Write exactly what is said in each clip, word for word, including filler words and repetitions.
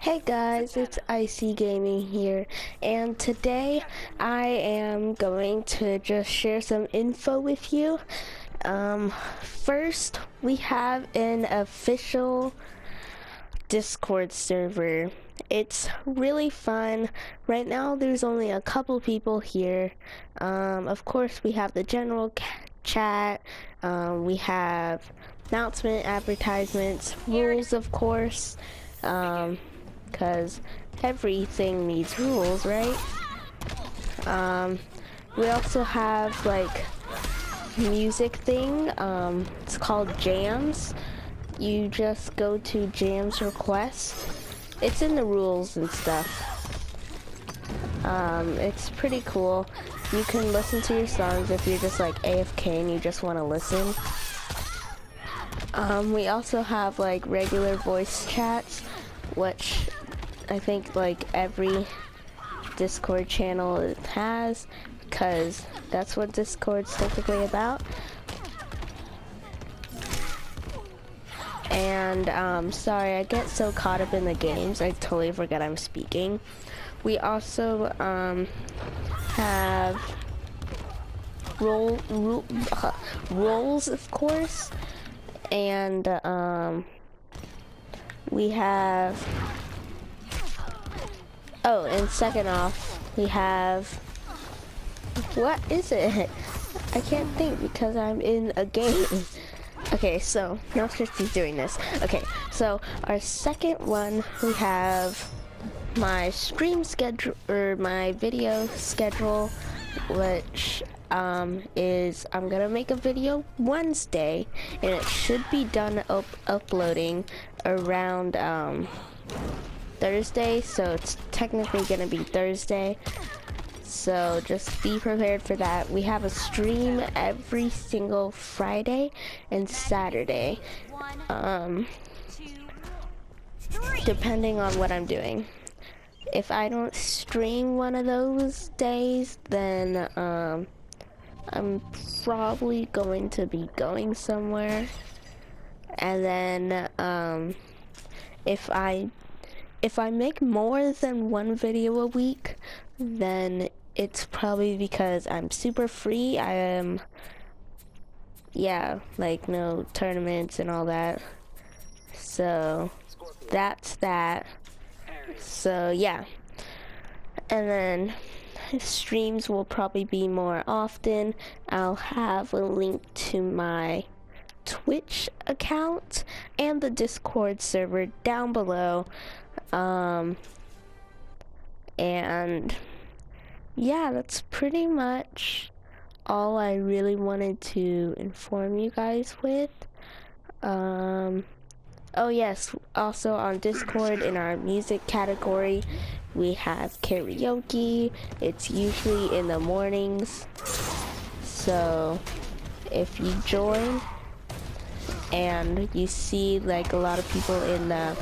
Hey guys, it's Icy Gaming here, and today I am going to just share some info with you. Um, first, we have an official Discord server. It's really fun. Right now, there's only a couple people here. Um, of course, we have the general chat. Um, we have announcement, advertisements, rules, of course. Um, Because everything needs rules, right? Um, we also have like music thing. Um, it's called jams. You just go to jams request. It's in the rules and stuff. Um, it's pretty cool. You can listen to your songs if you're just like A F K and you just want to listen. Um, we also have like regular voice chats, which I think like every Discord channel has, because that's what Discord's typically about. And um, sorry, I get so caught up in the games, I totally forget I'm speaking. We also um, have role, rule, uh, roles, of course, and um, we have. Oh, and second off, we have, what is it? I can't think because I'm in a game. Okay, so, no fifty's doing this. Okay, so our second one, we have my stream schedule, or my video schedule, which um, is, I'm gonna make a video Wednesday, and it should be done up uploading around, um, Thursday, so it's technically gonna be Thursday, so just be prepared for that. We have a stream every single Friday and Saturday, um, depending on what I'm doing. If I don't stream one of those days, then um, I'm probably going to be going somewhere, and then um, if I If I make more than one video a week, then it's probably because I'm super free. I am, yeah, like no tournaments and all that. So that's that. So yeah. And then streams will probably be more often. I'll have a link to my Twitch account and the Discord server down below. Um, and yeah, that's pretty much all I really wanted to inform you guys with. Um, oh yes, also on Discord in our music category, we have karaoke. It's usually in the mornings. So if you join and you see like a lot of people in the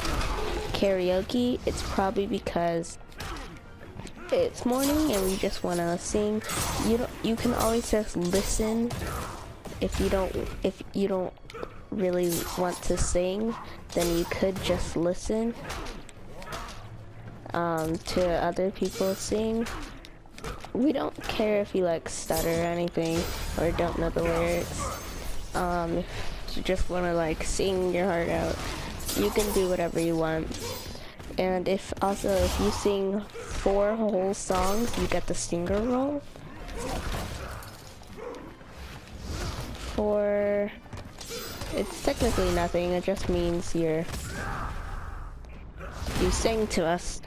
karaoke, it's probably because it's morning and we just want to sing. You don't, you can always just listen if you don't if you don't really want to sing, then you could just listen um, to other people sing. We don't care if you like stutter or anything or don't know the lyrics. Um, you just want to like sing your heart out. You can do whatever you want. And if also if you sing four whole songs, you get the singer role. For it's technically nothing, it just means you're you sing to us.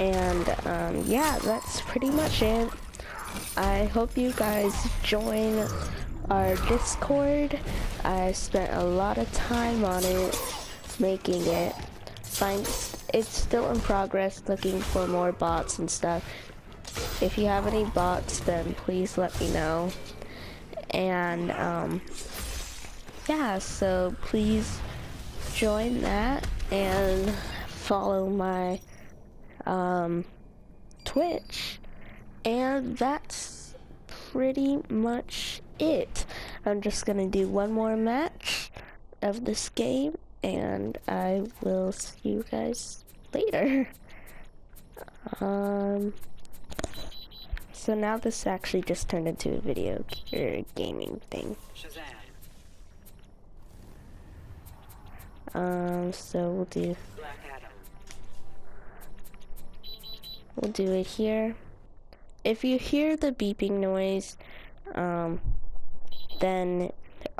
And um, yeah, that's pretty much it. I hope you guys join our Discord. I spent a lot of time on it, making it. Find it's still in progress, looking for more bots and stuff. If you have any bots, then please let me know. And um, yeah, so please join that and follow my um, Twitch. And that's pretty much it. I'm just gonna do one more match of this game, and I will see you guys later. Um, so now this actually just turned into a video or gaming thing. Shazam. Um, so we'll do Black Adam. We'll do it here. If you hear the beeping noise, um, then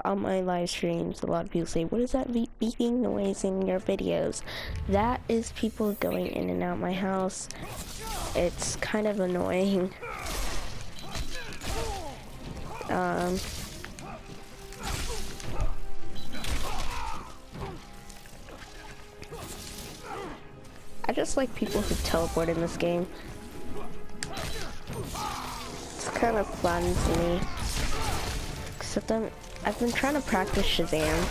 on my live streams, a lot of people say, "What is that beep beeping noise in your videos?" That is people going in and out my house. It's kind of annoying. Um, I just like people who teleport in this game. It's kind of fun to me. Except I'm, I've been trying to practice Shazam.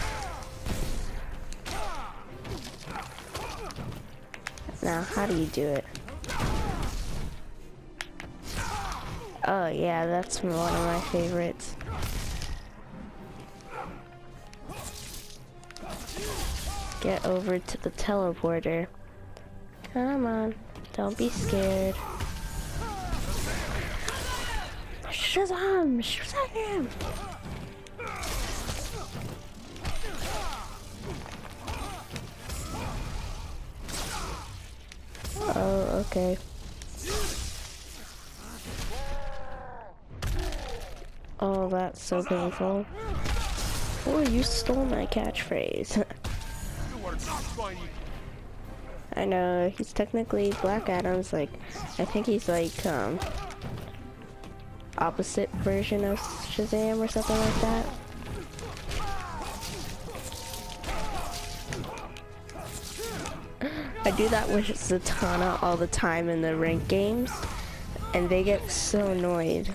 Now, how do you do it? Oh yeah, that's one of my favorites. Get over to the teleporter. Come on, don't be scared. Shazam! Shazam! Oh, okay. Oh, that's so painful. Oh, you stole my catchphrase. I know, he's technically Black Adam's like, I think he's like, um, opposite version of Shazam or something like that. I do that with Zatanna all the time in the ranked games, and they get so annoyed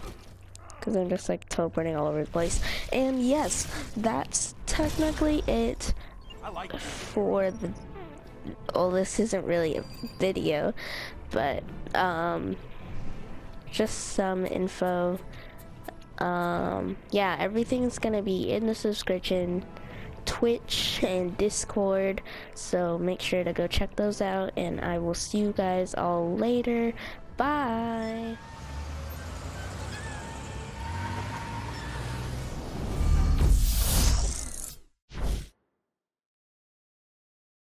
because I'm just like teleporting all over the place. And yes, that's technically it for the. Well, this isn't really a video, but um, just some info. Um, yeah, everything's gonna be in the subscription. Twitch and Discord, so make sure to go check those out, and I will see you guys all later. Bye.